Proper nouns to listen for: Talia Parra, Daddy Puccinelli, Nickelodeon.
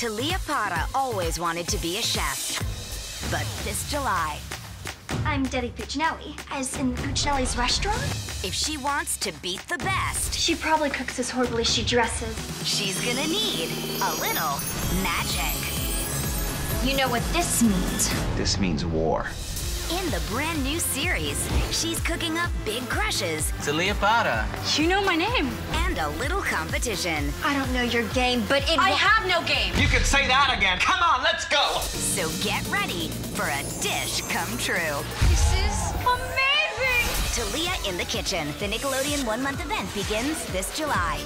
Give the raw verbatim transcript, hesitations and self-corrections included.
Talia Parra always wanted to be a chef. But this July... I'm Daddy Puccinelli, as in Puccinelli's restaurant. If she wants to beat the best... She probably cooks as horribly as she dresses. She's gonna need a little magic. You know what this means? This means war. In the brand new series, she's cooking up big crushes. Talia Parra. You know my name. And a little competition. I don't know your game, but it I have no game. You can say that again. Come on, let's go. So get ready for a dish come true. This is amazing. Talia in the Kitchen. The Nickelodeon one-month event begins this July.